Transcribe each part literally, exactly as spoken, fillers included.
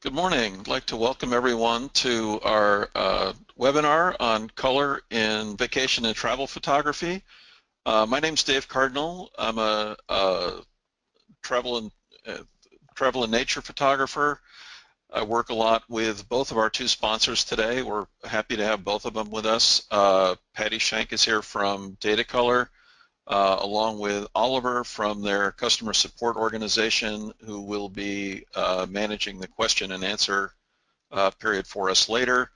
Good morning. I'd like to welcome everyone to our uh, webinar on color in vacation and travel photography. Uh, my name's Dave Cardinal. I'm a, a travel and uh, travel and nature photographer. I work a lot with both of our two sponsors today. We're happy to have both of them with us. Uh, Patty Shank is here from Datacolor, uh, along with Oliver from their customer support organization, who will be uh, managing the question and answer uh, period for us later.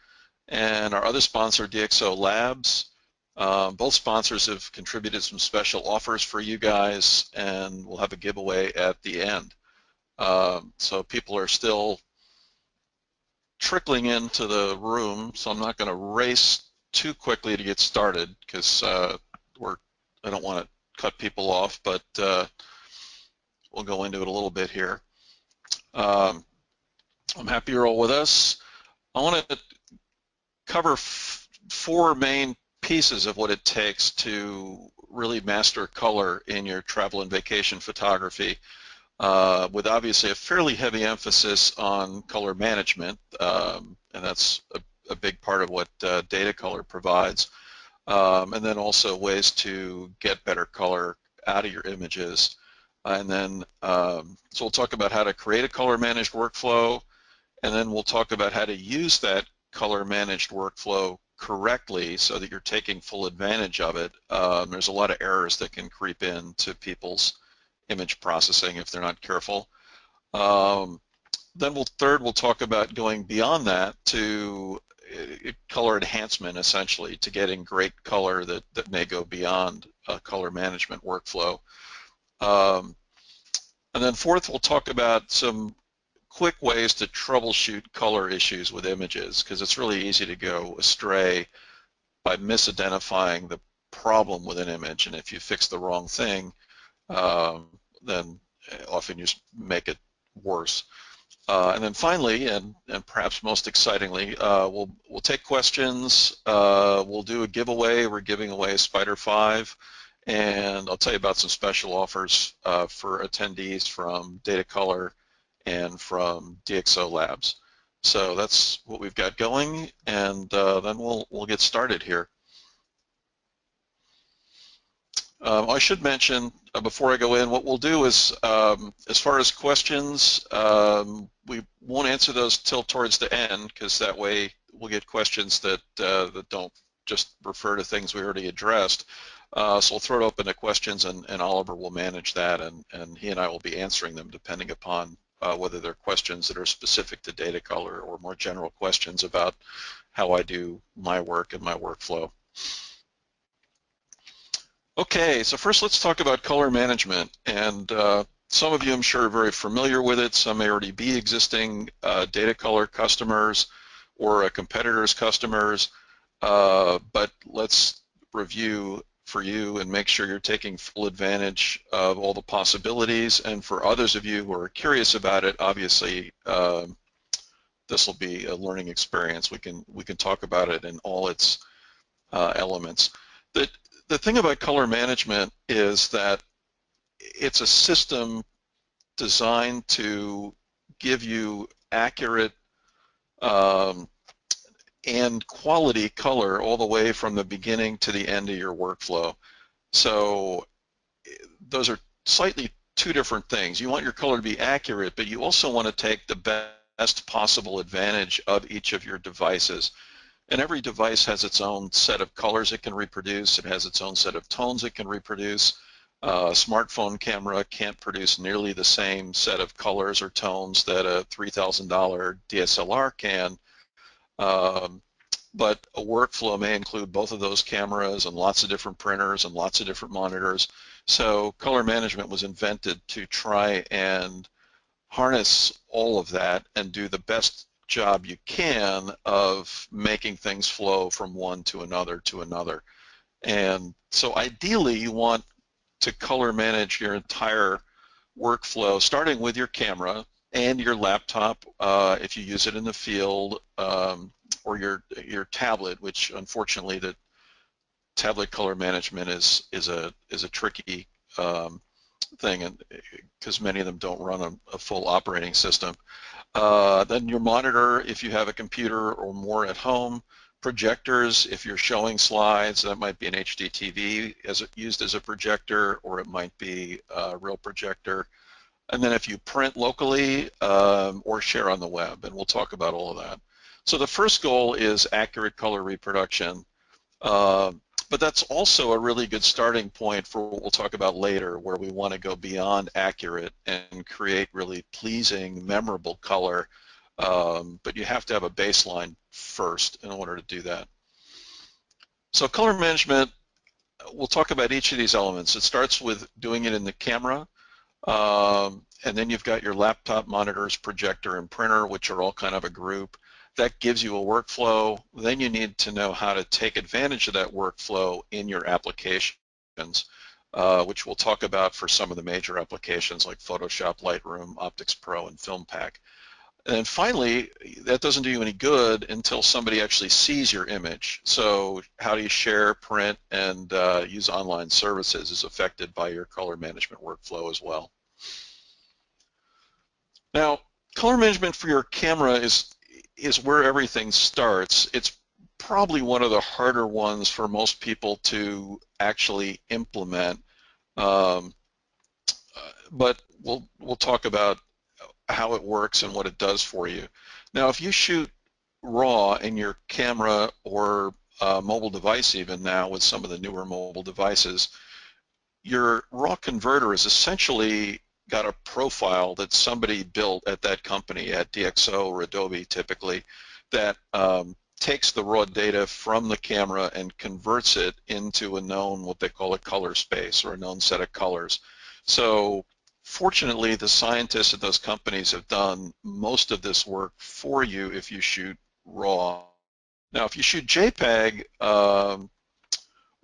And our other sponsor, DxO Labs. Um, both sponsors have contributed some special offers for you guys, and we'll have a giveaway at the end. Um, so people are still trickling into the room, so I'm not going to race too quickly to get started because uh, we're I don't want to cut people off, but uh, we'll go into it a little bit here. Um, I'm happy you're all with us. I want to cover f four main pieces of what it takes to really master color in your travel and vacation photography, uh, with obviously a fairly heavy emphasis on color management, um, and that's a, a big part of what uh, Datacolor provides, um, and then also ways to get better color out of your images. And then, um, so we'll talk about how to create a color managed workflow, and then we'll talk about how to use that color managed workflow correctly so that you're taking full advantage of it. Um, there's a lot of errors that can creep into people's image processing if they're not careful. Um, then we'll third, we'll talk about going beyond that to uh, color enhancement, essentially, to getting great color that, that may go beyond a color management workflow. Um, and then fourth, we'll talk about some quick ways to troubleshoot color issues with images, because it's really easy to go astray by misidentifying the problem with an image, and if you fix the wrong thing, um, then often you make it worse. Uh, and then finally, and, and perhaps most excitingly, uh, we'll, we'll take questions, uh, we'll do a giveaway. We're giving away Spyder five, and I'll tell you about some special offers uh, for attendees from Datacolor and from DxO Labs. So that's what we've got going, and uh, then we'll we'll get started here. Um, I should mention uh, before I go in, what we'll do is, um, as far as questions, um, we won't answer those till towards the end, because that way we'll get questions that uh, that don't just refer to things we already addressed. Uh, so we'll throw it open to questions, and, and Oliver will manage that, and and he and I will be answering them depending upon Uh, whether they're questions that are specific to Datacolor or more general questions about how I do my work and my workflow. Okay, so first let's talk about color management, and uh, some of you I'm sure are very familiar with it. Some may already be existing uh, Datacolor customers or a competitor's customers, uh, but let's review for you and make sure you're taking full advantage of all the possibilities. And for others of you who are curious about it, obviously uh, this will be a learning experience. We can we can talk about it in all its uh, elements. The, the thing about color management is that it's a system designed to give you accurate um, and quality color all the way from the beginning to the end of your workflow. So those are slightly two different things. You want your color to be accurate, but you also want to take the best possible advantage of each of your devices. And every device has its own set of colors it can reproduce. It has its own set of tones it can reproduce. Uh, a smartphone camera can't produce nearly the same set of colors or tones that a three thousand dollar D S L R can. Um, but a workflow may include both of those cameras and lots of different printers and lots of different monitors. So color management was invented to try and harness all of that and do the best job you can of making things flow from one to another to another. And so ideally you want to color manage your entire workflow, starting with your camera and your laptop, uh, if you use it in the field, um, or your your tablet, which unfortunately the tablet color management is is a is a tricky um, thing, and because many of them don't run a, a full operating system. Uh, then your monitor, if you have a computer or more at home. Projectors, if you're showing slides, that might be an H D T V as used as a projector, or it might be a real projector. And then if you print locally um, or share on the web, and we'll talk about all of that. So the first goal is accurate color reproduction, uh, but that's also a really good starting point for what we'll talk about later, where we want to go beyond accurate and create really pleasing, memorable color, um, but you have to have a baseline first in order to do that. So color management, we'll talk about each of these elements. It starts with doing it in the camera. Um, and then you've got your laptop, monitors, projector, and printer, which are all kind of a group. That gives you a workflow. Then you need to know how to take advantage of that workflow in your applications, uh, which we'll talk about for some of the major applications like Photoshop, Lightroom, Optics Pro, and FilmPack. And finally, that doesn't do you any good until somebody actually sees your image. So how do you share, print, and uh, use online services is affected by your color management workflow as well. Now, color management for your camera is, is where everything starts. It's probably one of the harder ones for most people to actually implement, um, but we'll, we'll talk about how it works and what it does for you. Now, if you shoot RAW in your camera or uh, mobile device, even now with some of the newer mobile devices, your RAW converter is essentially got a profile that somebody built at that company, at DxO or Adobe typically, that um, takes the raw data from the camera and converts it into a known, what they call a color space, or a known set of colors. So fortunately, the scientists at those companies have done most of this work for you if you shoot RAW. Now, if you shoot JPEG, um,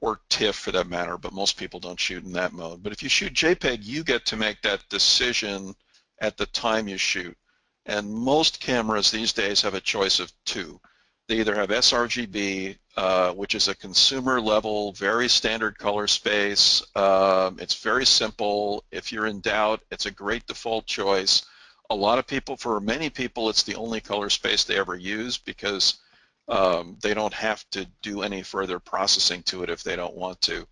or TIFF for that matter, but most people don't shoot in that mode, but if you shoot JPEG, you get to make that decision at the time you shoot. And most cameras these days have a choice of two. They either have sRGB, uh, which is a consumer level, very standard color space. Um, it's very simple. If you're in doubt, it's a great default choice. A lot of people, for many people, it's the only color space they ever use because um, they don't have to do any further processing to it if they don't want to.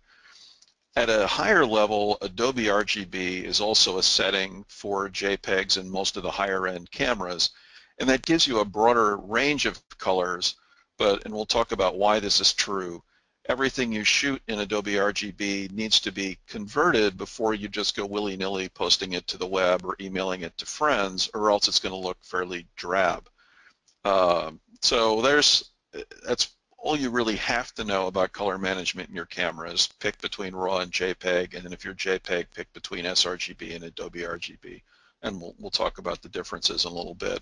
At a higher level, Adobe R G B is also a setting for JPEGs and most of the higher end cameras. And that gives you a broader range of colors, but, and we'll talk about why this is true, everything you shoot in Adobe R G B needs to be converted before you just go willy-nilly posting it to the web or emailing it to friends, or else it's going to look fairly drab. Um, so there's, that's all you really have to know about color management in your camera is pick between RAW and JPEG, and then if you're JPEG, pick between sRGB and Adobe R G B. And we'll, we'll talk about the differences in a little bit.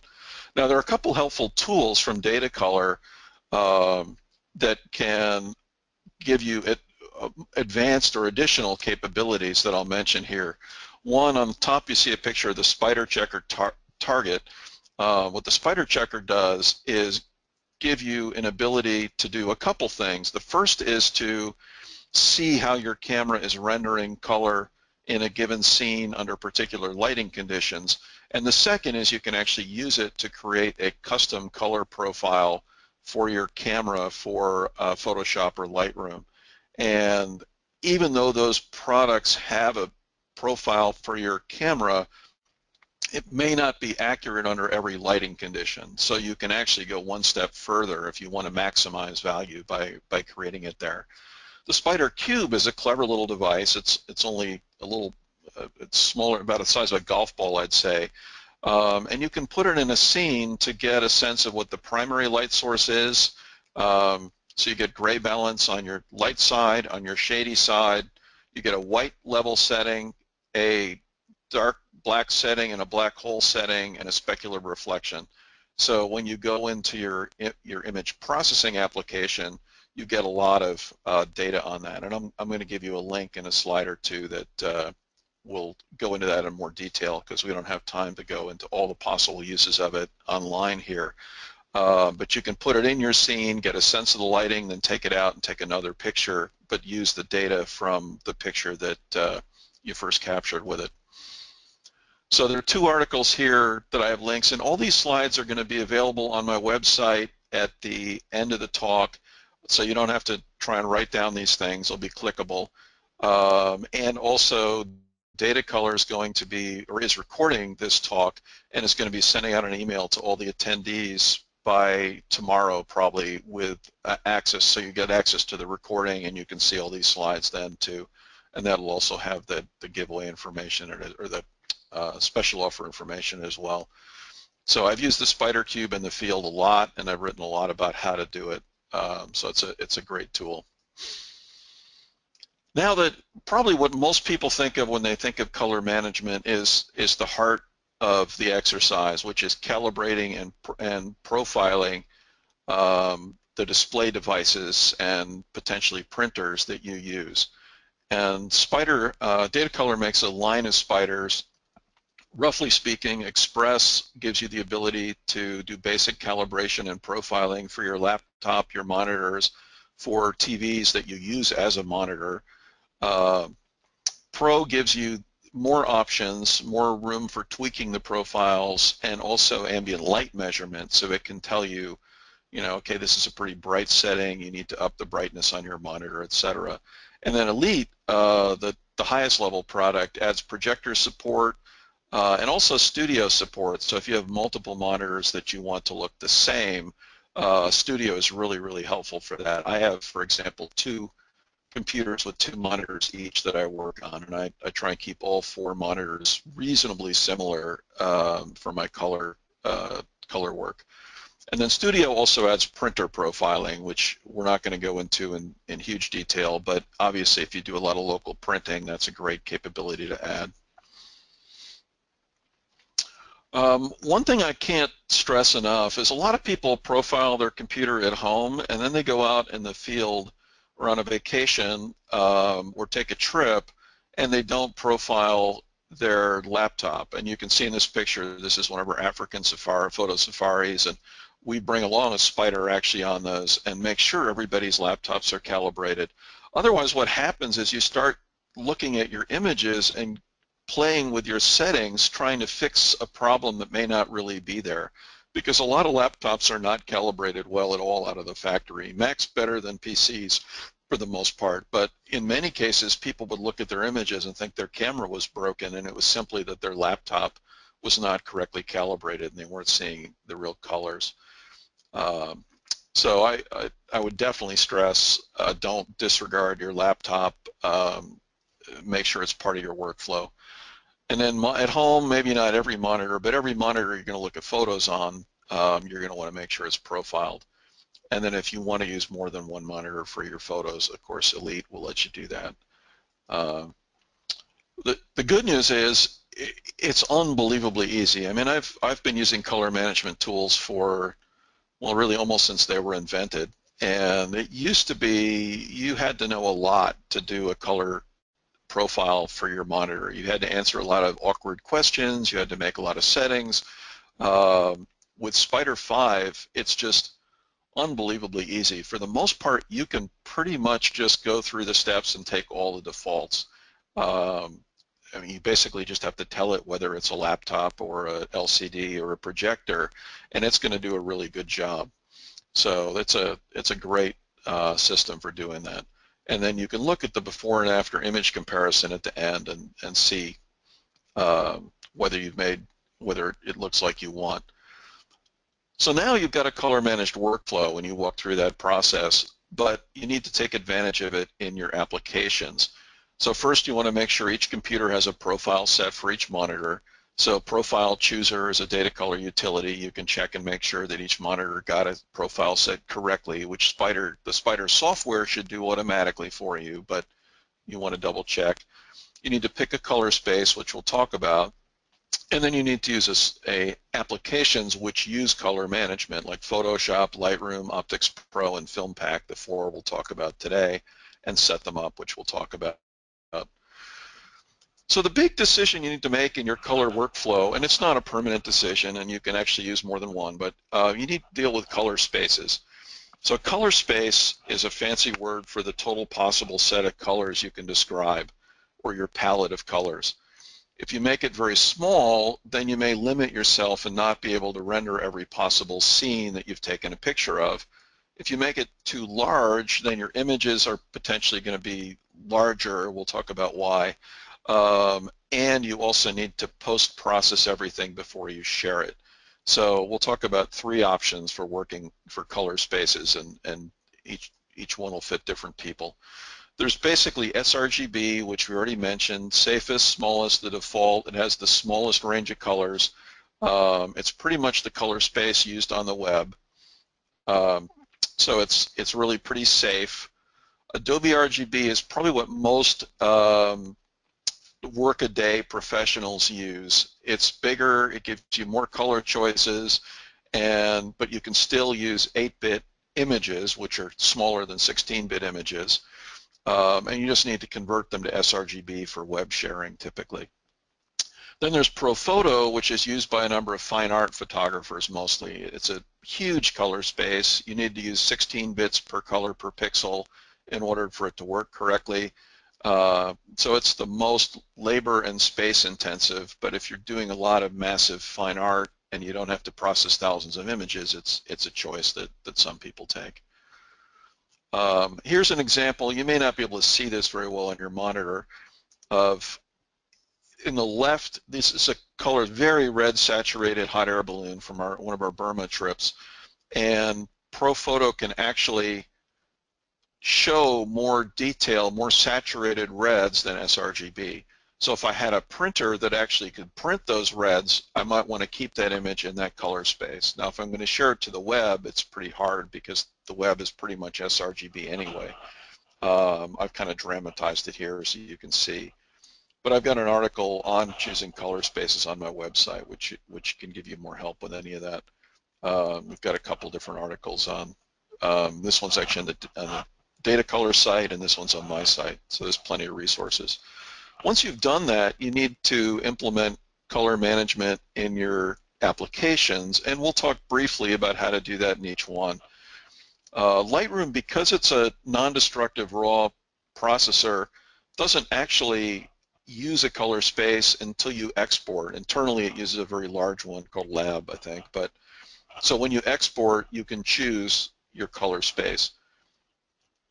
Now, there are a couple helpful tools from Datacolor um, that can give you ad, uh, advanced or additional capabilities that I'll mention here. One, on the top you see a picture of the SpyderCheckr tar target. Uh, what the SpyderCheckr does is give you an ability to do a couple things. The first is to see how your camera is rendering color in a given scene under particular lighting conditions. And the second is you can actually use it to create a custom color profile for your camera for uh, Photoshop or Lightroom. And even though those products have a profile for your camera, it may not be accurate under every lighting condition. So you can actually go one step further if you want to maximize value by, by creating it there. The SpyderCube is a clever little device. It's it's only a little, uh, it's smaller, about the size of a golf ball, I'd say. Um, and you can put it in a scene to get a sense of what the primary light source is. Um, so you get gray balance on your light side, on your shady side. You get a white level setting, a dark black setting, and a black hole setting, and a specular reflection. So when you go into your your image processing application, you get a lot of uh, data on that. And I'm, I'm going to give you a link in a slide or two that uh, will go into that in more detail because we don't have time to go into all the possible uses of it online here. Uh, but you can put it in your scene, get a sense of the lighting, then take it out and take another picture, but use the data from the picture that uh, you first captured with it. So there are two articles here that I have links, and all these slides are going to be available on my website at the end of the talk, so you don't have to try and write down these things. They'll be clickable. Um, and also, Datacolor is going to be, or is recording this talk, and is going to be sending out an email to all the attendees by tomorrow, probably, with uh, access, so you get access to the recording, and you can see all these slides then too. And that'll also have the, the giveaway information, or, or the uh, special offer information as well. So I've used the SpyderCube in the field a lot, and I've written a lot about how to do it. Um, so it's a it's a great tool. Now, that probably what most people think of when they think of color management is is the heart of the exercise, which is calibrating and and profiling um, the display devices and potentially printers that you use. And Spyder uh, Datacolor makes a line of Spyders. Roughly speaking, Express gives you the ability to do basic calibration and profiling for your laptop, your monitors, for T Vs that you use as a monitor. Uh, Pro gives you more options, more room for tweaking the profiles, and also ambient light measurement, so it can tell you, you know, okay, this is a pretty bright setting, you need to up the brightness on your monitor, et cetera. And then Elite, uh, the, the highest level product, adds projector support uh, and also studio support, so if you have multiple monitors that you want to look the same, uh, Studio is really, really helpful for that. I have, for example, two computers with two monitors each that I work on, and I, I try and keep all four monitors reasonably similar um, for my color uh, color work. And then Studio also adds printer profiling, which we're not going to go into in, in huge detail, but obviously if you do a lot of local printing, that's a great capability to add. Um, one thing I can't stress enough is a lot of people profile their computer at home, and then they go out in the field or on a vacation um, or take a trip, and they don't profile their laptop. And you can see in this picture, this is one of our African safari, photo safaris, and we bring along a Spyder actually on those and make sure everybody's laptops are calibrated. Otherwise, what happens is you start looking at your images and playing with your settings, trying to fix a problem that may not really be there, because a lot of laptops are not calibrated well at all out of the factory. Mac's better than P Cs for the most part, but in many cases people would look at their images and think their camera was broken, and it was simply that their laptop was not correctly calibrated and they weren't seeing the real colors. Um, so I, I, I would definitely stress, uh, don't disregard your laptop. Um, make sure it's part of your workflow. And then at home, maybe not every monitor, but every monitor you're going to look at photos on, um, you're going to want to make sure it's profiled. And then if you want to use more than one monitor for your photos, of course, Elite will let you do that. Uh, the, the good news is it's unbelievably easy. I mean, I've, I've been using color management tools for, well, really almost since they were invented. And it used to be you had to know a lot to do a color profile for your monitor. You had to answer a lot of awkward questions, you had to make a lot of settings. Um, with Spyder five, it's just unbelievably easy. For the most part, you can pretty much just go through the steps and take all the defaults. Um, I mean, you basically just have to tell it whether it's a laptop or a L C D or a projector, and it's going to do a really good job. So it's a, it's a great uh, system for doing that. And then you can look at the before and after image comparison at the end and, and see uh, whether you've made, whether it looks like you want. So now you've got a color managed workflow when you walk through that process, but you need to take advantage of it in your applications. So first you want to make sure each computer has a profile set for each monitor. So Profile Chooser is a Datacolor utility. You can check and make sure that each monitor got a profile set correctly, which Spyder, the Spyder software should do automatically for you, but you want to double check. You need to pick a color space, which we'll talk about, and then you need to use a, a applications which use color management, like Photoshop, Lightroom, Optics Pro, and FilmPack, the four we'll talk about today, and set them up, which we'll talk about. So the big decision you need to make in your color workflow, and it's not a permanent decision, and you can actually use more than one, but uh, you need to deal with color spaces. So a color space is a fancy word for the total possible set of colors you can describe, or your palette of colors. If you make it very small, then you may limit yourself and not be able to render every possible scene that you've taken a picture of. If you make it too large, then your images are potentially going to be larger. We'll talk about why. Um, and you also need to post-process everything before you share it. So we'll talk about three options for working for color spaces, and, and each, each one will fit different people. There's basically sRGB, which we already mentioned, safest, smallest, the default. It has the smallest range of colors. Um, it's pretty much the color space used on the web. Um, so it's, it's really pretty safe. Adobe R G B is probably what most um, work-a-day professionals use. It's bigger, it gives you more color choices, and but you can still use eight bit images, which are smaller than sixteen bit images. Um, and you just need to convert them to sRGB for web sharing typically. Then there's ProPhoto, which is used by a number of fine art photographers mostly. It's a huge color space. You need to use sixteen bits per color per pixel in order for it to work correctly. Uh, so it's the most labor and space intensive, but if you're doing a lot of massive fine art and you don't have to process thousands of images, it's, it's a choice that, that some people take. Um, here's an example. You may not be able to see this very well on your monitor. Of in the left, this is a color, very red saturated hot air balloon from our one of our Burma trips, and ProPhoto can actually show more detail, more saturated reds than sRGB. So if I had a printer that actually could print those reds, I might want to keep that image in that color space. Now if I'm going to share it to the web, it's pretty hard because the web is pretty much sRGB anyway. Um, I've kind of dramatized it here so you can see. But I've got an article on choosing color spaces on my website, which, which can give you more help with any of that. Um, we've got a couple different articles on. Um, this one's actually on the, on the Datacolor site, and this one's on my site, so there's plenty of resources. Once you've done that, you need to implement color management in your applications, and we'll talk briefly about how to do that in each one. Uh, Lightroom, because it's a non-destructive RAW processor, doesn't actually use a color space until you export. Internally, it uses a very large one called Lab, I think. But so when you export, you can choose your color space.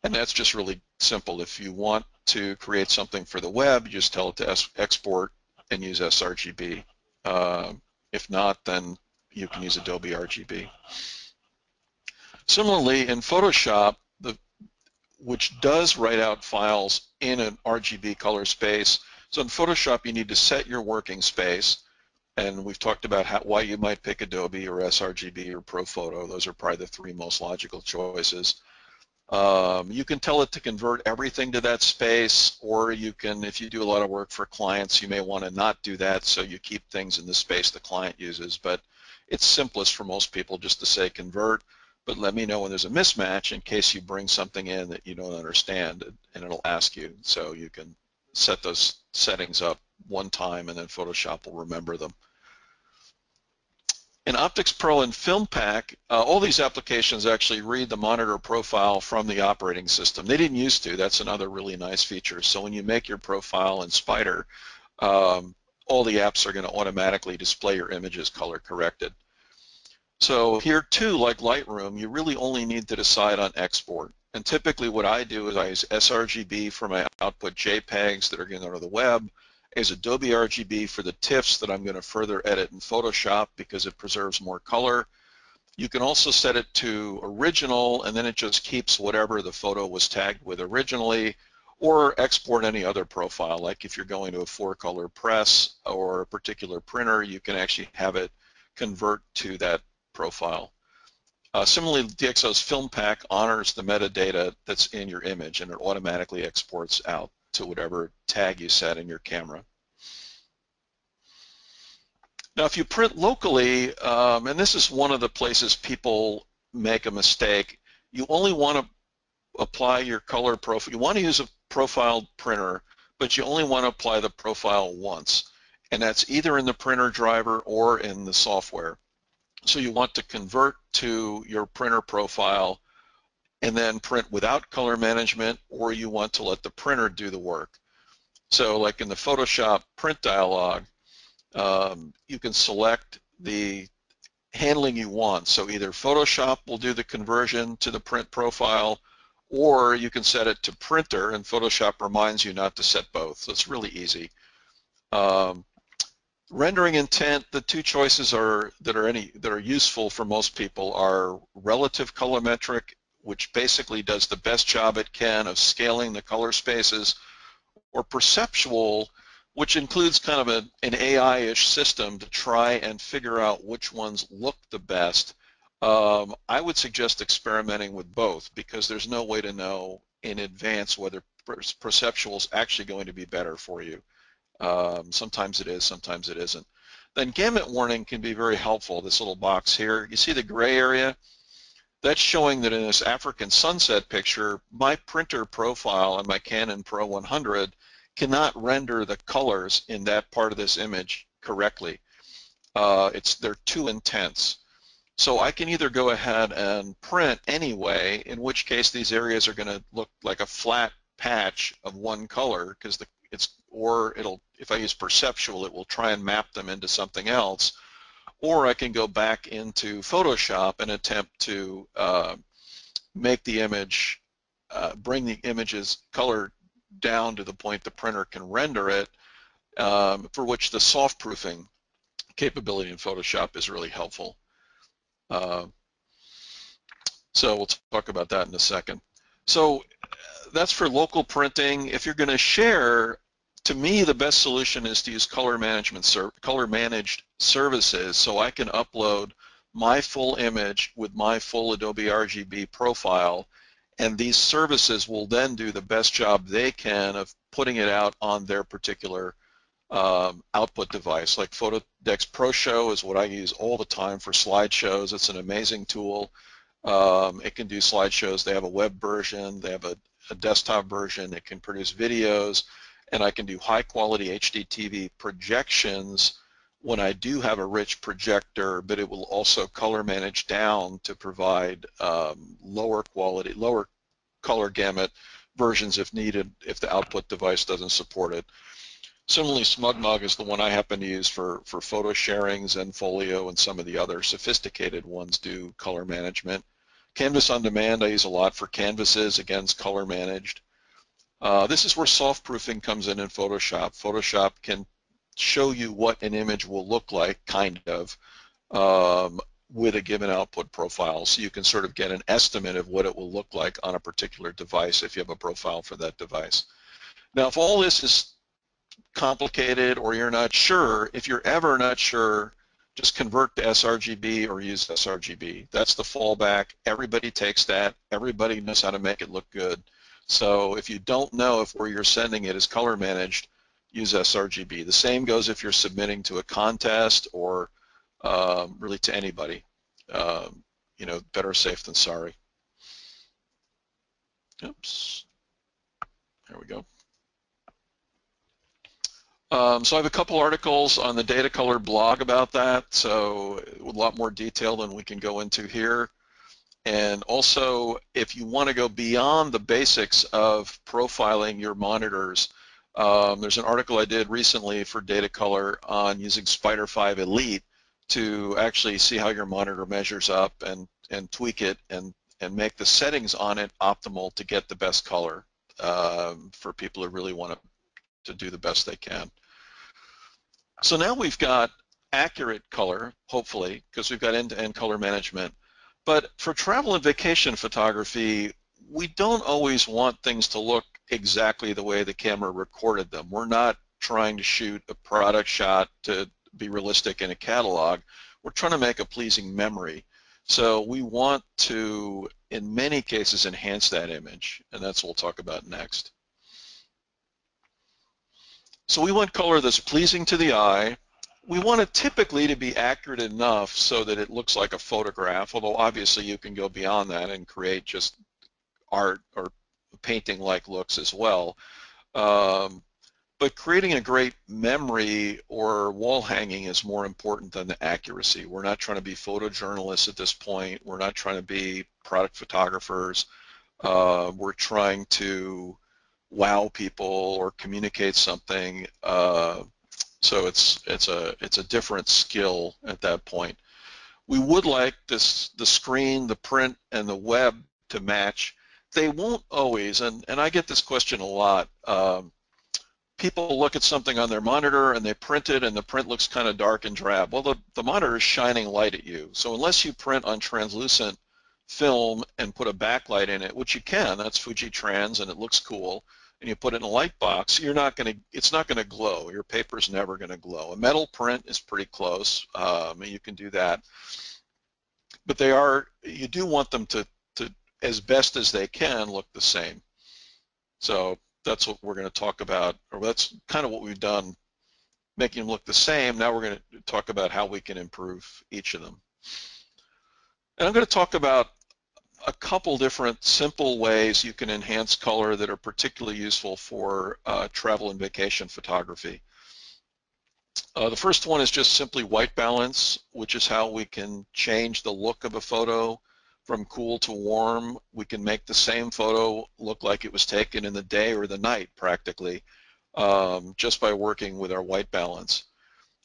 And that's just really simple. If you want to create something for the web, you just tell it to export and use sRGB. Uh, if not, then you can use Adobe R G B. Similarly, in Photoshop, the, which does write out files in an R G B color space, so in Photoshop you need to set your working space, and we've talked about how, why you might pick Adobe or sRGB or ProPhoto. Those are probably the three most logical choices. Um, you can tell it to convert everything to that space, or you can, if you do a lot of work for clients, you may want to not do that, so you keep things in the space the client uses. But it's simplest for most people just to say convert, but let me know when there's a mismatch in case you bring something in that you don't understand, and it'll ask you. So you can set those settings up one time, and then Photoshop will remember them. In Optics Pro and FilmPack, uh, all these applications actually read the monitor profile from the operating system. They didn't used to. That's another really nice feature. So when you make your profile in Spyder, um, all the apps are going to automatically display your images color corrected. So here too, like Lightroom, you really only need to decide on export. And typically what I do is I use sRGB for my output JPEGs that are going to go to the web. I use Adobe R G B for the TIFFs that I'm going to further edit in Photoshop because it preserves more color. You can also set it to original, and then it just keeps whatever the photo was tagged with originally, or export any other profile. Like if you're going to a four-color press or a particular printer, you can actually have it convert to that profile. Uh, similarly, DxO's FilmPack honors the metadata that's in your image, and it automatically exports out to whatever tag you set in your camera. Now, if you print locally, um, and this is one of the places people make a mistake, you only want to apply your color profile. You want to use a profiled printer, but you only want to apply the profile once, and that's either in the printer driver or in the software. So you want to convert to your printer profile and then print without color management, or you want to let the printer do the work. So like in the Photoshop print dialog, um, you can select the handling you want. So either Photoshop will do the conversion to the print profile, or you can set it to printer, and Photoshop reminds you not to set both. So it's really easy. Um, rendering intent, the two choices are that are any that are useful for most people are relative colorimetric, which basically does the best job it can of scaling the color spaces, or perceptual, which includes kind of a, an A I-ish system to try and figure out which ones look the best. Um, I would suggest experimenting with both, because there's no way to know in advance whether per perceptual is actually going to be better for you. Um, sometimes it is, sometimes it isn't. Then gamut warning can be very helpful, this little box here. You see the gray area? That's showing that in this African sunset picture, my printer profile and my Canon Pro one hundred cannot render the colors in that part of this image correctly. Uh, it's, they're too intense. So I can either go ahead and print anyway, in which case these areas are going to look like a flat patch of one color, because the it's or it'll if I use perceptual, it will try and map them into something else. Or I can go back into Photoshop and attempt to uh, make the image, uh, bring the image's color down to the point the printer can render it, um, for which the soft proofing capability in Photoshop is really helpful. Uh, so we'll talk about that in a second. So that's for local printing. If you're going to share, to me the best solution is to use color management ser color managed services, so I can upload my full image with my full Adobe R G B profile, and these services will then do the best job they can of putting it out on their particular um, output device. Like Photodex ProShow is what I use all the time for slideshows. It's an amazing tool. Um, it can do slideshows. They have a web version. They have a, a desktop version. It can produce videos, and I can do high-quality H D T V projections when I do have a rich projector, but it will also color manage down to provide um, lower quality, lower color gamut versions if needed, if the output device doesn't support it. Similarly, SmugMug is the one I happen to use for, for photo sharing. Zenfolio and some of the other sophisticated ones do color management. Canvas on demand I use a lot for canvases, again, it's color managed. Uh, this is where soft proofing comes in in Photoshop. Photoshop can show you what an image will look like, kind of, um, with a given output profile. So you can sort of get an estimate of what it will look like on a particular device if you have a profile for that device. Now, if all this is complicated or you're not sure, if you're ever not sure, just convert to sRGB or use sRGB. That's the fallback. Everybody takes that. Everybody knows how to make it look good. So if you don't know if where you're sending it is color managed, use sRGB. The same goes if you're submitting to a contest or um, really to anybody. Um, you know, better safe than sorry. Oops. There we go. Um, so I have a couple articles on the Datacolor blog about that, so a lot more detail than we can go into here. And also, if you want to go beyond the basics of profiling your monitors, Um, there's an article I did recently for Datacolor on using Spyder five Elite to actually see how your monitor measures up and, and tweak it and, and make the settings on it optimal to get the best color um, for people who really want to, to do the best they can. So now we've got accurate color, hopefully, because we've got end-to-end color management. But for travel and vacation photography, we don't always want things to look exactly the way the camera recorded them. We're not trying to shoot a product shot to be realistic in a catalog. We're trying to make a pleasing memory. So we want to, in many cases, enhance that image, and that's what we'll talk about next. So we want color that's pleasing to the eye. We want it typically to be accurate enough so that it looks like a photograph, although obviously you can go beyond that and create just art or painting-like looks as well, um, but creating a great memory or wall hanging is more important than the accuracy. We're not trying to be photojournalists at this point. We're not trying to be product photographers. Uh, we're trying to wow people or communicate something. Uh, so it's it's a it's a different skill at that point. We would like this the screen, the print, and the web to match. They won't always, and and I get this question a lot. Um, people look at something on their monitor and they print it, and the print looks kind of dark and drab. Well, the the monitor is shining light at you, so unless you print on translucent film and put a backlight in it, which you can, that's Fuji Trans, and it looks cool, and you put it in a light box, you're not going to, it's not going to glow. Your paper's never going to glow. A metal print is pretty close, um, and you can do that. But they are, you do want them to, to, as best as they can, look the same. So that's what we're going to talk about, or that's kind of what we've done, making them look the same. Now we're going to talk about how we can improve each of them. And I'm going to talk about a couple different simple ways you can enhance color that are particularly useful for uh, travel and vacation photography. Uh, the first one is just simply white balance, which is how we can change the look of a photo from cool to warm. We can make the same photo look like it was taken in the day or the night, practically, um, just by working with our white balance.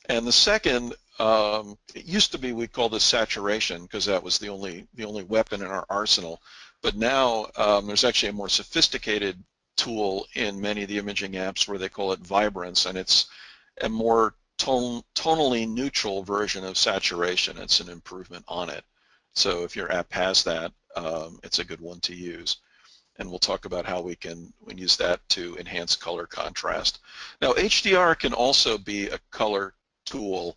And the second, Um, it used to be we called this saturation because that was the only the only weapon in our arsenal, but now um, there's actually a more sophisticated tool in many of the imaging apps where they call it vibrance, and it's a more tone, tonally neutral version of saturation. It's an improvement on it. So if your app has that, um, it's a good one to use. And we'll talk about how we can we use that to enhance color contrast. Now H D R can also be a color tool.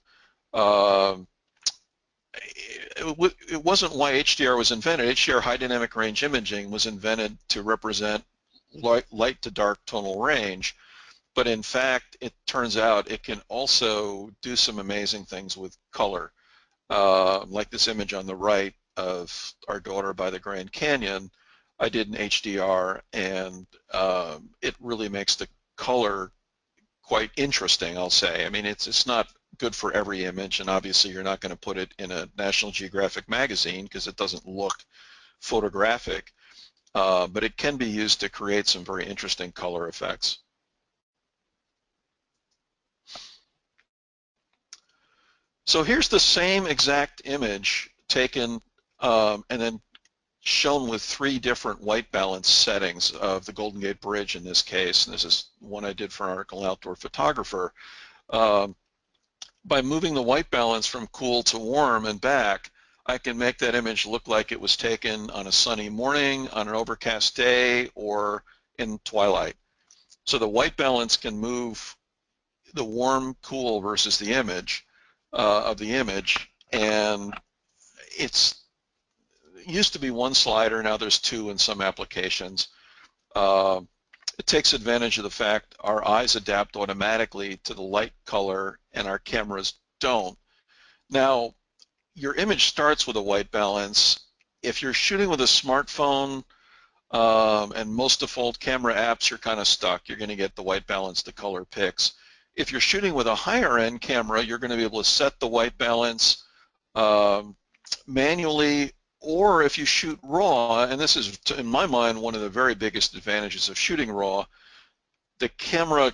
Uh, it, it wasn't why H D R was invented. H D R, high dynamic range imaging, was invented to represent light, light to dark tonal range, but in fact it turns out it can also do some amazing things with color, uh, like this image on the right of our daughter by the Grand Canyon. I did an H D R, and um, it really makes the color quite interesting, I'll say. I mean, it's it's not good for every image, and obviously you're not going to put it in a National Geographic magazine because it doesn't look photographic, uh, but it can be used to create some very interesting color effects. So here's the same exact image taken um, and then shown with three different white balance settings of the Golden Gate Bridge in this case, and this is one I did for an article in Outdoor Photographer. Um, By moving the white balance from cool to warm and back, I can make that image look like it was taken on a sunny morning, on an overcast day, or in twilight. So the white balance can move the warm, cool versus the image uh, of the image, and it's it used to be one slider, now there's two in some applications. Uh, It takes advantage of the fact our eyes adapt automatically to the light color and our cameras don't. Now, your image starts with a white balance. If you're shooting with a smartphone um, and most default camera apps, you're kind of stuck. You're going to get the white balance the color picks. If you're shooting with a higher end camera, you're going to be able to set the white balance um, manually. Or if you shoot RAW, and this is, in my mind, one of the very biggest advantages of shooting RAW, the camera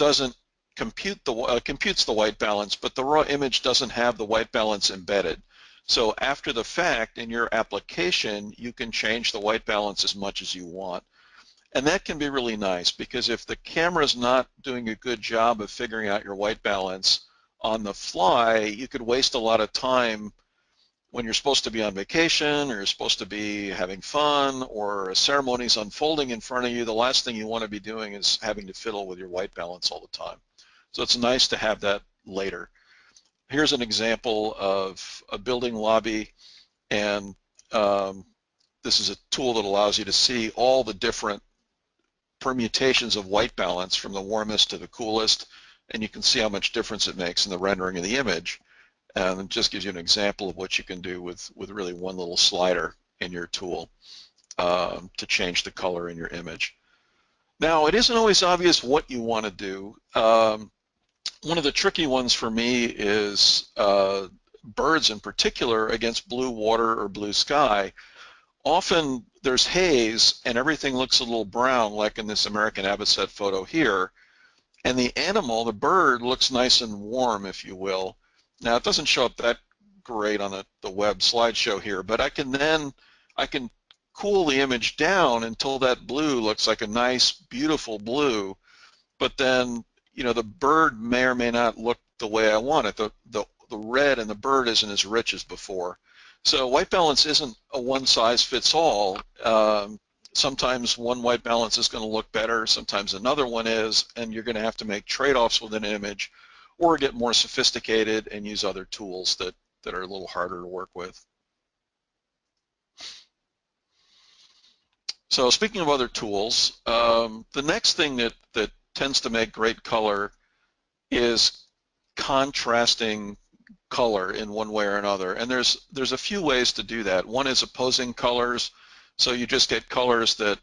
doesn't compute the uh, computes the white balance, but the raw image doesn't have the white balance embedded. So after the fact, in your application, you can change the white balance as much as you want. And that can be really nice, because if the camera's not doing a good job of figuring out your white balance on the fly, you could waste a lot of time when you're supposed to be on vacation, or you're supposed to be having fun, or a ceremony's unfolding in front of you. The last thing you want to be doing is having to fiddle with your white balance all the time. So it's nice to have that later. Here's an example of a building lobby, and um, this is a tool that allows you to see all the different permutations of white balance from the warmest to the coolest, and you can see how much difference it makes in the rendering of the image. And it just gives you an example of what you can do with, with really one little slider in your tool um, to change the color in your image. Now, it isn't always obvious what you want to do. Um, one of the tricky ones for me is uh, birds in particular against blue water or blue sky. Often there's haze and everything looks a little brown, like in this American Avocet photo here, and the animal, the bird, looks nice and warm, if you will. Now, it doesn't show up that great on the, the web slideshow here, but I can then, I can cool the image down until that blue looks like a nice, beautiful blue, but then, you know, the bird may or may not look the way I want it. The, the, the red and the bird isn't as rich as before. So white balance isn't a one-size-fits-all. Um, sometimes one white balance is going to look better, sometimes another one is, and you're going to have to make trade-offs with an image or get more sophisticated and use other tools that, that are a little harder to work with. So speaking of other tools, um, the next thing that, that tends to make great color is contrasting color in one way or another, and there's there's a few ways to do that. One is opposing colors, so you just get colors that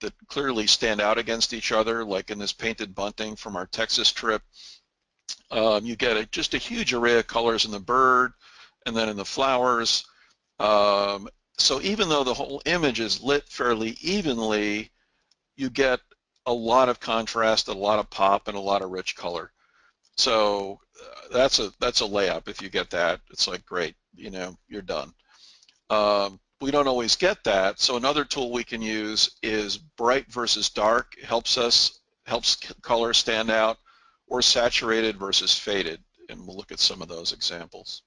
that clearly stand out against each other, like in this painted bunting from our Texas trip. Um, you get a, just a huge array of colors in the bird and then in the flowers. Um, so even though the whole image is lit fairly evenly, you get a lot of contrast, a lot of pop, and a lot of rich color. So uh, that's a that's a layup. If you get that, it's like great, you know, you're done. Um, we don't always get that, so another tool we can use is bright versus dark. It helps us helps color stand out, or saturated versus faded, and we'll look at some of those examples.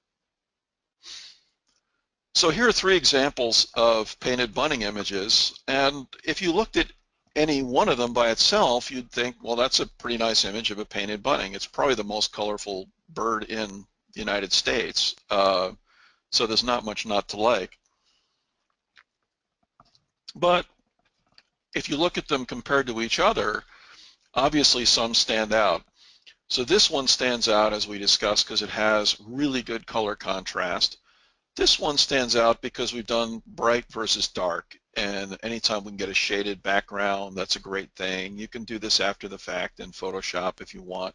So here are three examples of painted bunting images, and if you looked at any one of them by itself, you'd think, well, that's a pretty nice image of a painted bunting. It's probably the most colorful bird in the United States, uh, so there's not much not to like. But if you look at them compared to each other, obviously some stand out. So this one stands out, as we discussed, because it has really good color contrast. This one stands out because we've done bright versus dark. And anytime we can get a shaded background, that's a great thing. You can do this after the fact in Photoshop if you want,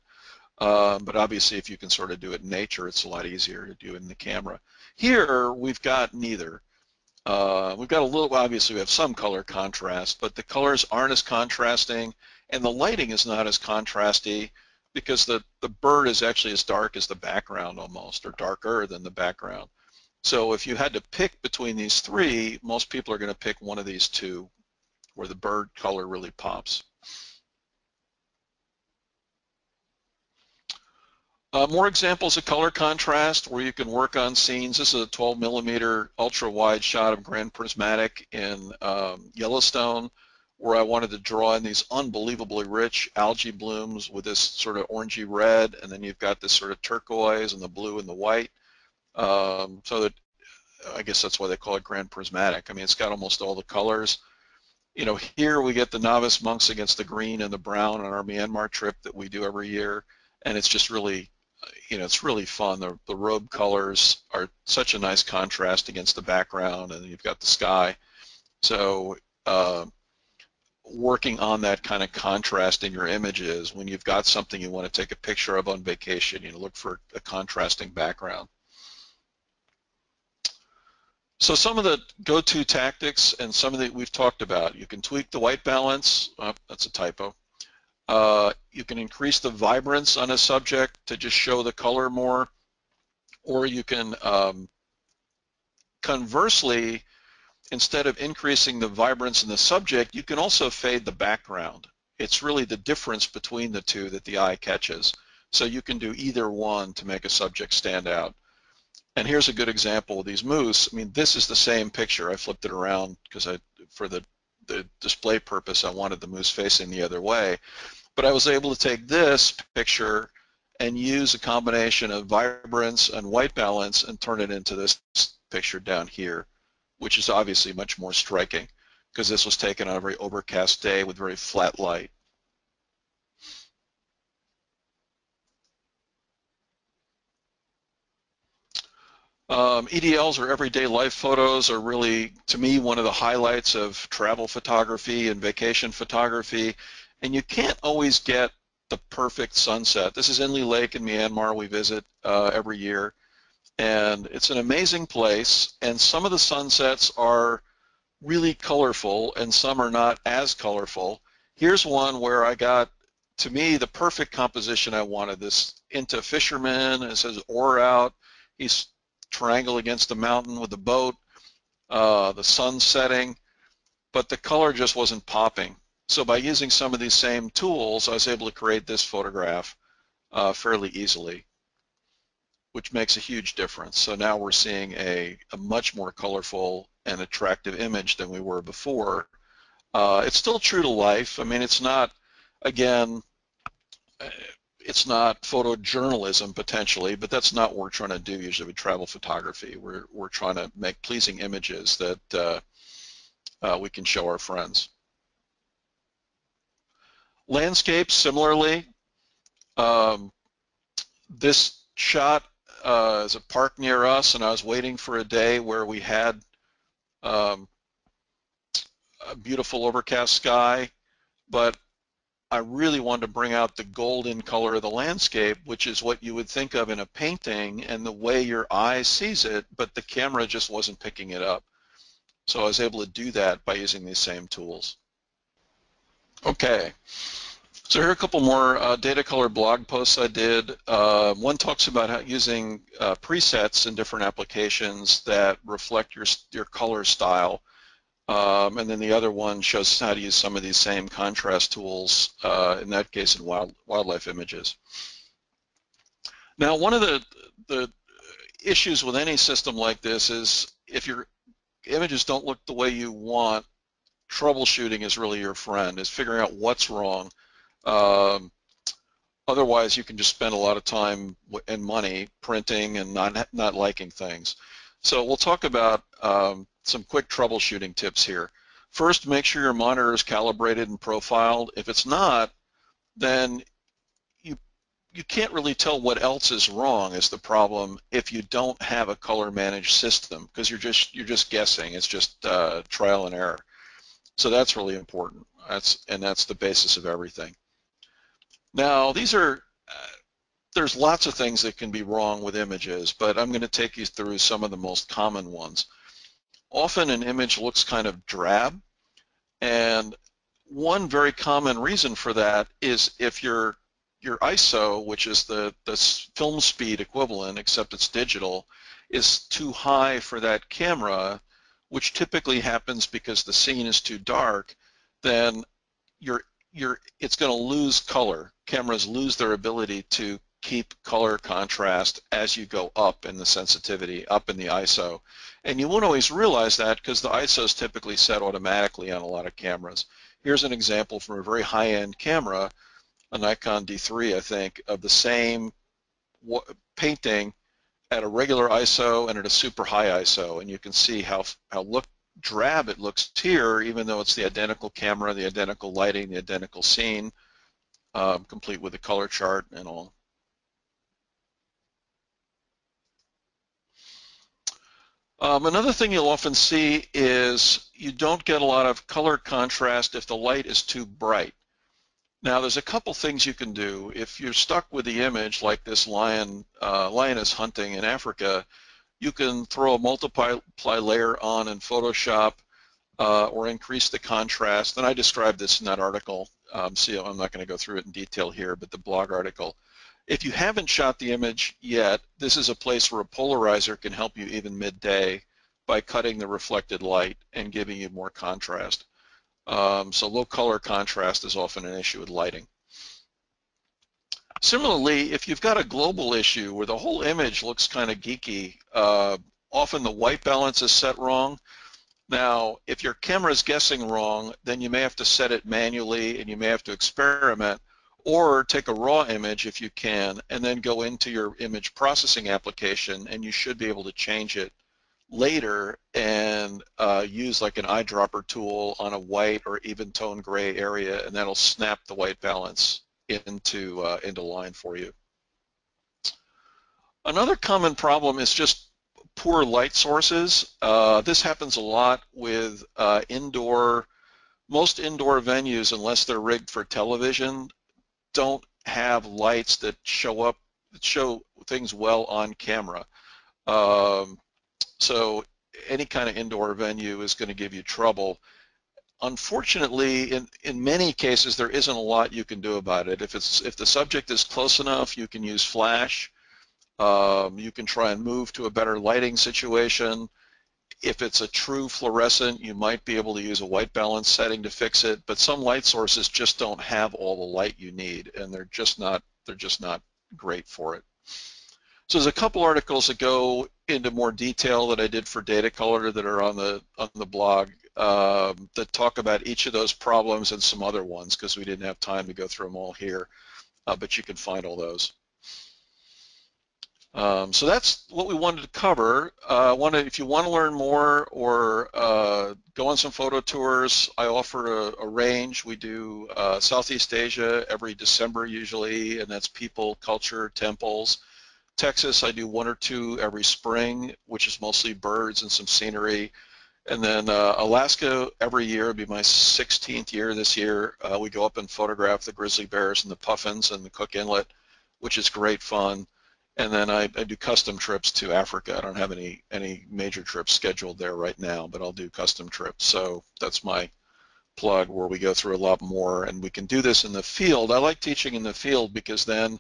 um, but obviously if you can sort of do it in nature, it's a lot easier to do it in the camera. Here we've got neither. Uh, we've got a little, obviously we have some color contrast, but the colors aren't as contrasting, and the lighting is not as contrasty because the, the bird is actually as dark as the background almost, or darker than the background. So if you had to pick between these three, most people are going to pick one of these two where the bird color really pops. Uh, more examples of color contrast where you can work on scenes. This is a twelve millimeter ultra-wide shot of Grand Prismatic in um, Yellowstone, where I wanted to draw in these unbelievably rich algae blooms with this sort of orangey red, and then you've got this sort of turquoise and the blue and the white. Um, so that, I guess that's why they call it Grand Prismatic. I mean, it's got almost all the colors. You know, here we get the novice monks against the green and the brown on our Myanmar trip that we do every year, and it's just really, you know, it's really fun. The, the robe colors are such a nice contrast against the background, and you've got the sky. So uh, working on that kind of contrast in your images, when you've got something you want to take a picture of on vacation, you know, look for a contrasting background. So some of the go-to tactics and some of the we've talked about, you can tweak the white balance, oh, that's a typo. Uh, you can increase the vibrance on a subject to just show the color more, or you can um, conversely, instead of increasing the vibrance in the subject, you can also fade the background. It's really the difference between the two that the eye catches. So you can do either one to make a subject stand out. And here's a good example of these moose. I mean, this is the same picture. I flipped it around because I, for the, the display purpose, I wanted the moose facing the other way. But I was able to take this picture and use a combination of vibrance and white balance and turn it into this picture down here, which is obviously much more striking because this was taken on a very overcast day with very flat light. Um, E D Ls, or everyday life photos, are really, to me, one of the highlights of travel photography and vacation photography, and you can't always get the perfect sunset. This is Inle Lake in Myanmar we visit uh, every year, and it's an amazing place, and some of the sunsets are really colorful and some are not as colorful. Here's one where I got, to me, the perfect composition I wanted. This into fisherman, it says oar out, he's triangle against the mountain with the boat, uh, the sun setting, but the color just wasn't popping. So by using some of these same tools, I was able to create this photograph uh, fairly easily, which makes a huge difference. So now we're seeing a, a much more colorful and attractive image than we were before. Uh, it's still true to life. I mean, it's not, again, it's not photojournalism potentially, but that's not what we're trying to do usually with travel photography. We're, we're trying to make pleasing images that uh, uh, we can show our friends. Landscapes, similarly, um, this shot uh, is a park near us, and I was waiting for a day where we had um, a beautiful overcast sky, but I really wanted to bring out the golden color of the landscape, which is what you would think of in a painting and the way your eye sees it, but the camera just wasn't picking it up. So I was able to do that by using these same tools. Okay, so here are a couple more uh, Datacolor blog posts I did. Uh, one talks about how using uh, presets in different applications that reflect your, your color style. Um, and then the other one shows how to use some of these same contrast tools, uh, in that case in wild, wildlife images. Now, one of the, the issues with any system like this is if your images don't look the way you want, troubleshooting is really your friend, is figuring out what's wrong. Um, otherwise, you can just spend a lot of time and money printing and not, not liking things. So we'll talk about um, some quick troubleshooting tips here. First, make sure your monitor is calibrated and profiled. If it's not, then you, you can't really tell what else is wrong is the problem if you don't have a color managed system, because you're just, you're just guessing. It's just uh, trial and error. So that's really important, that's, and that's the basis of everything. Now, these are... Uh, there's lots of things that can be wrong with images, but I'm going to take you through some of the most common ones. Often an image looks kind of drab, and one very common reason for that is if your your I S O, which is the, the film speed equivalent, except it's digital, is too high for that camera, which typically happens because the scene is too dark, then you're, you're, it's going to lose color. Cameras lose their ability to keep color contrast as you go up in the sensitivity, up in the I S O. And you won't always realize that because the I S O is typically set automatically on a lot of cameras. Here's an example from a very high-end camera, a Nikon D three, I think, of the same painting at a regular I S O and at a super high I S O. And you can see how, how look, drab it looks here, even though it's the identical camera, the identical lighting, the identical scene, um, complete with a color chart and all. Um, another thing you'll often see is you don't get a lot of color contrast if the light is too bright. Now, there's a couple things you can do. If you're stuck with the image, like this lion, uh, lioness hunting in Africa, you can throw a multiply layer on in Photoshop uh, or increase the contrast. And I described this in that article. Um, so I'm not going to go through it in detail here, but the blog article. If you haven't shot the image yet, this is a place where a polarizer can help you even midday by cutting the reflected light and giving you more contrast. Um, so low color contrast is often an issue with lighting. Similarly, if you've got a global issue where the whole image looks kind of geeky, uh, often the white balance is set wrong. Now, if your camera is guessing wrong, then you may have to set it manually and you may have to experiment, or take a raw image if you can and then go into your image processing application, and you should be able to change it later and uh, use like an eyedropper tool on a white or even tone gray area, and that'll snap the white balance into uh, into line for you. Another common problem is just poor light sources. Uh, this happens a lot with uh, indoor, most indoor venues, unless they're rigged for television, don't have lights that show up, show things well on camera. Um, so any kind of indoor venue is going to give you trouble. Unfortunately, in, in many cases, there isn't a lot you can do about it. If, it's, if the subject is close enough, you can use flash. Um, you can try and move to a better lighting situation. If it's a true fluorescent, you might be able to use a white balance setting to fix it, but some light sources just don't have all the light you need, and they're just not, they're just not great for it. So there's a couple articles that go into more detail that I did for Datacolor that are on the, on the blog uh, that talk about each of those problems and some other ones, because we didn't have time to go through them all here, uh, but you can find all those. Um, so that's what we wanted to cover. Uh, wanna, if you want to learn more or uh, go on some photo tours, I offer a, a range. We do uh, Southeast Asia every December usually, and that's people, culture, temples. Texas, I do one or two every spring, which is mostly birds and some scenery. And then uh, Alaska every year, it'll be my sixteenth year this year. Uh, we go up and photograph the grizzly bears and the puffins and the Cook Inlet, which is great fun. And then I, I do custom trips to Africa. I don't have any any major trips scheduled there right now, but I'll do custom trips. So that's my plug, where we go through a lot more, and we can do this in the field. I like teaching in the field because then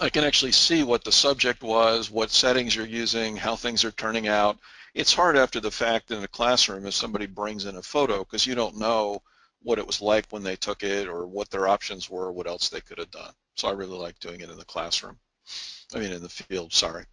I can actually see what the subject was, what settings you're using, how things are turning out. It's hard after the fact in a classroom if somebody brings in a photo, because you don't know what it was like when they took it or what their options were, what else they could have done. So I really like doing it in the classroom. I mean in the field, sorry.